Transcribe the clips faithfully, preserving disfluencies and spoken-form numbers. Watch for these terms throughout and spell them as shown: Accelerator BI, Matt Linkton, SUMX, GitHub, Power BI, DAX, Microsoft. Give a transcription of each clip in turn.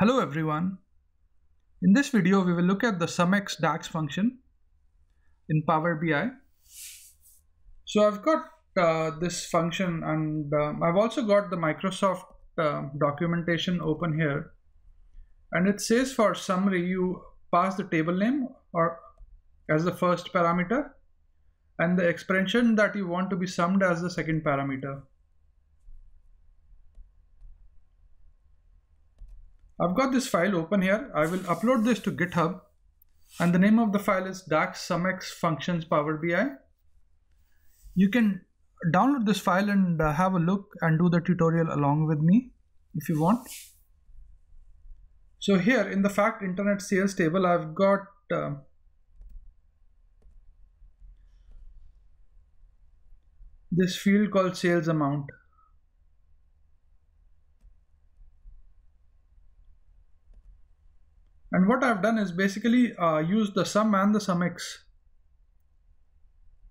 Hello everyone. In this video, we will look at the SUMX DAX function in Power B I. So I've got uh, this function, and um, I've also got the Microsoft uh, documentation open here. And it says for summary, you pass the table name or as the first parameter, and the expression that you want to be summed as the second parameter. I've got this file open here. I will upload this to GitHub, and the name of the file is DAX SUMX functions Power B I. You can download this file and uh, have a look and do the tutorial along with me if you want. So here in the fact internet sales table, I've got uh, this field called sales amount. And what I've done is basically uh, use the sum and the SUMX.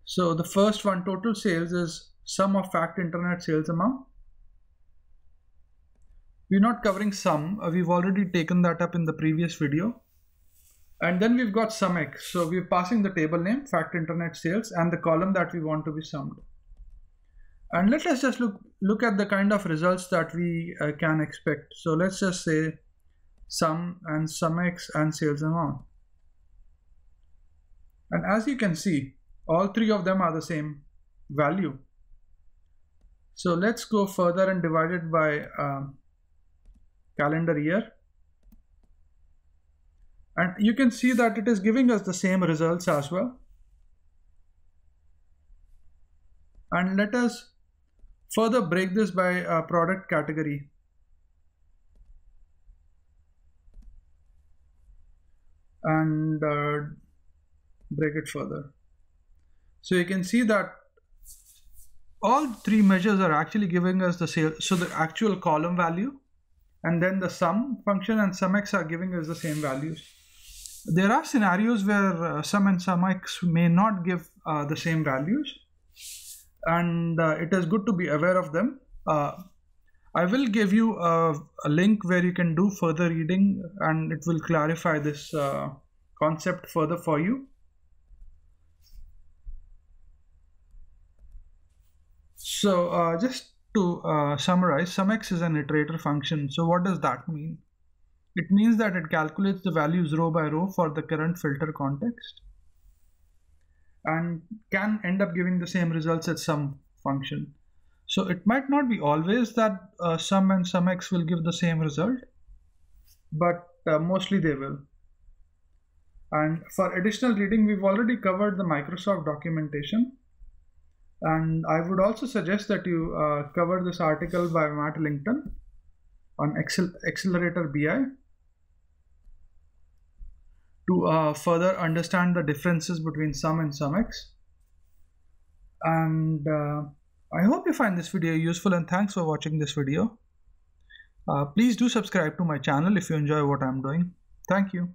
So the first one, total sales, is sum of fact internet sales amount. We're not covering sum. We've already taken that up in the previous video. And then we've got SUMX. So we're passing the table name, fact internet sales, and the column that we want to be summed. And let us just look, look at the kind of results that we uh, can expect. So let's just say sum and SUMX and sales amount. And as you can see, all three of them are the same value. So let's go further and divide it by um, calendar year. And you can see that it is giving us the same results as well. And let us further break this by uh, product category. And uh, break it further. So you can see that all three measures are actually giving us the same. So the actual column value, and then the sum function and SUMX are giving us the same values. There are scenarios where uh, sum and SUMX may not give uh, the same values, and uh, it is good to be aware of them. Uh, I will give you a, a link where you can do further reading, and it will clarify this uh, concept further for you. So uh, just to uh, summarize, SUMX is an iterator function. So what does that mean? It means that it calculates the values row by row for the current filter context, and can end up giving the same results as sum function. So it might not be always that uh, sum and SUMX will give the same result, but uh, mostly they will. And for additional reading, we've already covered the Microsoft documentation. And I would also suggest that you uh, cover this article by Matt Linkton on Excel Accelerator B I to uh, further understand the differences between sum and SUMX. And uh, I hope you find this video useful, and thanks for watching this video. Uh, please do subscribe to my channel if you enjoy what I'm doing. Thank you.